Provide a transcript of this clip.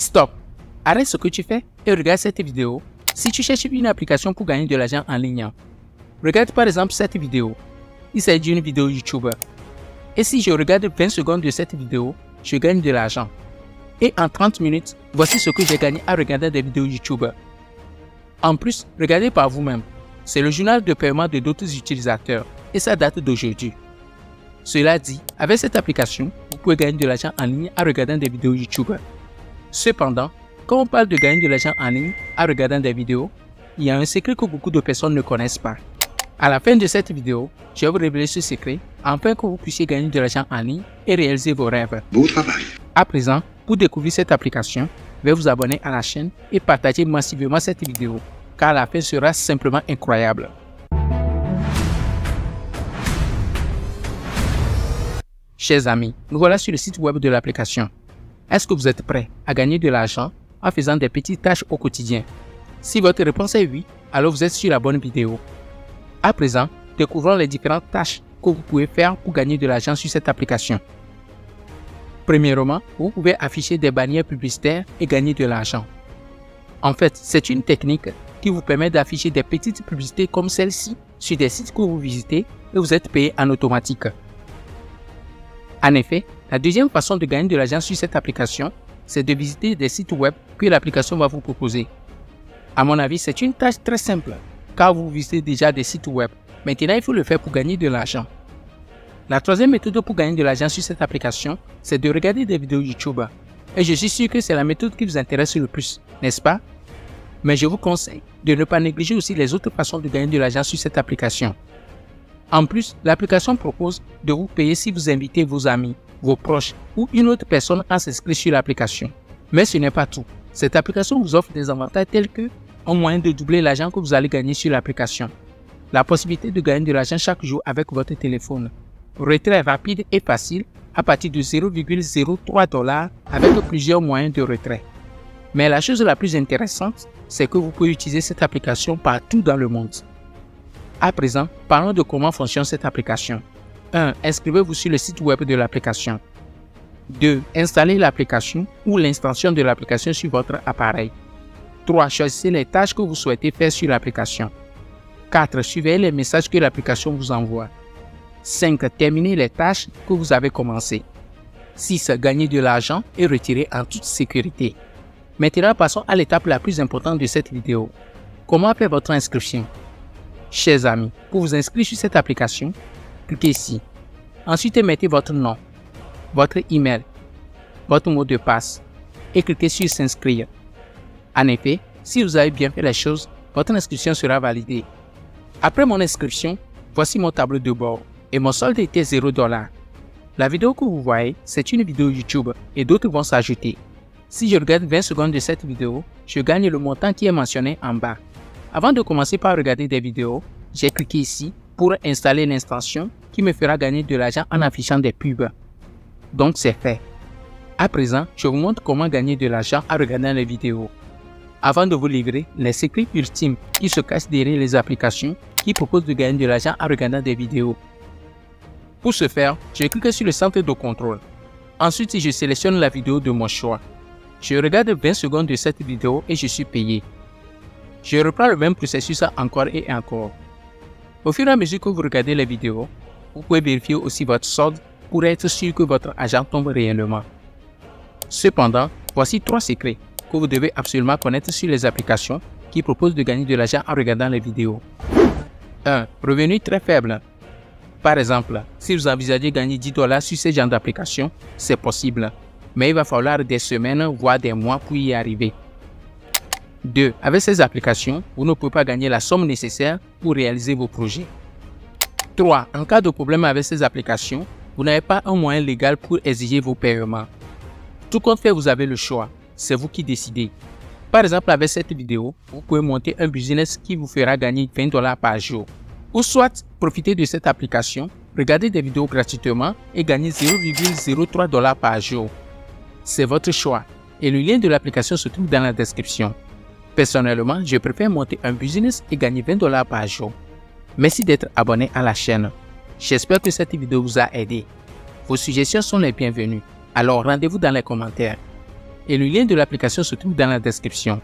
Stop! Arrête ce que tu fais et regarde cette vidéo si tu cherches une application pour gagner de l'argent en ligne. Regarde par exemple cette vidéo. Il s'agit d'une vidéo YouTube. Et si je regarde 20 secondes de cette vidéo, je gagne de l'argent. Et en 30 minutes, voici ce que j'ai gagné à regarder des vidéos YouTube. En plus, regardez par vous-même. C'est le journal de paiement de d'autres utilisateurs et ça date d'aujourd'hui. Cela dit, avec cette application, vous pouvez gagner de l'argent en ligne en regardant des vidéos YouTube. Cependant, quand on parle de gagner de l'argent en ligne en regardant des vidéos, il y a un secret que beaucoup de personnes ne connaissent pas. À la fin de cette vidéo, je vais vous révéler ce secret afin que vous puissiez gagner de l'argent en ligne et réaliser vos rêves. Bon travail. À présent, pour découvrir cette application, veuillez vous abonner à la chaîne et partager massivement cette vidéo, car la fin sera simplement incroyable. Chers amis, nous voilà sur le site web de l'application. Est-ce que vous êtes prêt à gagner de l'argent en faisant des petites tâches au quotidien? Si votre réponse est oui, alors vous êtes sur la bonne vidéo. À présent, découvrons les différentes tâches que vous pouvez faire pour gagner de l'argent sur cette application. Premièrement, vous pouvez afficher des bannières publicitaires et gagner de l'argent. En fait, c'est une technique qui vous permet d'afficher des petites publicités comme celle-ci sur des sites que vous visitez et vous êtes payé en automatique. En effet, la deuxième façon de gagner de l'argent sur cette application, c'est de visiter des sites web que l'application va vous proposer. À mon avis, c'est une tâche très simple, car vous visitez déjà des sites web. Maintenant, il faut le faire pour gagner de l'argent. La troisième méthode pour gagner de l'argent sur cette application, c'est de regarder des vidéos YouTube. Et je suis sûr que c'est la méthode qui vous intéresse le plus, n'est-ce pas? Mais je vous conseille de ne pas négliger aussi les autres façons de gagner de l'argent sur cette application. En plus, l'application propose de vous payer si vous invitez vos amis, vos proches ou une autre personne à s'inscrire sur l'application. Mais ce n'est pas tout. Cette application vous offre des avantages tels que un moyen de doubler l'argent que vous allez gagner sur l'application, la possibilité de gagner de l'argent chaque jour avec votre téléphone, retrait rapide et facile à partir de 0,03$ avec plusieurs moyens de retrait. Mais la chose la plus intéressante, c'est que vous pouvez utiliser cette application partout dans le monde. À présent, parlons de comment fonctionne cette application. 1. Inscrivez-vous sur le site web de l'application. 2. Installez l'application ou l'extension de l'application sur votre appareil. 3. Choisissez les tâches que vous souhaitez faire sur l'application. 4. Suivez les messages que l'application vous envoie. 5. Terminez les tâches que vous avez commencées. 6. Gagnez de l'argent et retirez en toute sécurité. Maintenant, passons à l'étape la plus importante de cette vidéo. Comment faire votre inscription? Chers amis, pour vous inscrire sur cette application, cliquez ici. Ensuite, mettez votre nom, votre email, votre mot de passe et cliquez sur s'inscrire. En effet, si vous avez bien fait les choses, votre inscription sera validée. Après mon inscription, voici mon tableau de bord et mon solde était 0$. La vidéo que vous voyez, c'est une vidéo YouTube et d'autres vont s'ajouter. Si je regarde 20 secondes de cette vidéo, je gagne le montant qui est mentionné en bas. Avant de commencer par regarder des vidéos, j'ai cliqué ici pour installer l'extension qui me fera gagner de l'argent en affichant des pubs. Donc c'est fait. À présent, je vous montre comment gagner de l'argent en regardant les vidéos. Avant de vous livrer les secrets ultimes qui se cachent derrière les applications qui proposent de gagner de l'argent en regardant des vidéos. Pour ce faire, je clique sur le centre de contrôle. Ensuite, je sélectionne la vidéo de mon choix. Je regarde 20 secondes de cette vidéo et je suis payé. Je reprends le même processus encore et encore. Au fur et à mesure que vous regardez les vidéos, vous pouvez vérifier aussi votre solde pour être sûr que votre argent tombe réellement. Cependant, voici 3 secrets que vous devez absolument connaître sur les applications qui proposent de gagner de l'argent en regardant les vidéos. 1. Revenu très faible. Par exemple, si vous envisagez gagner 10$ sur ce genre d'application, c'est possible, mais il va falloir des semaines voire des mois pour y arriver. 2. Avec ces applications, vous ne pouvez pas gagner la somme nécessaire pour réaliser vos projets. 3. En cas de problème avec ces applications, vous n'avez pas un moyen légal pour exiger vos paiements. Tout compte fait, vous avez le choix. C'est vous qui décidez. Par exemple, avec cette vidéo, vous pouvez monter un business qui vous fera gagner 20$ par jour. Ou soit, profiter de cette application, regarder des vidéos gratuitement et gagner 0,03$ par jour. C'est votre choix et le lien de l'application se trouve dans la description. Personnellement, je préfère monter un business et gagner 20$ par jour. Merci d'être abonné à la chaîne. J'espère que cette vidéo vous a aidé. Vos suggestions sont les bienvenues, alors rendez-vous dans les commentaires. et le lien de l'application se trouve dans la description.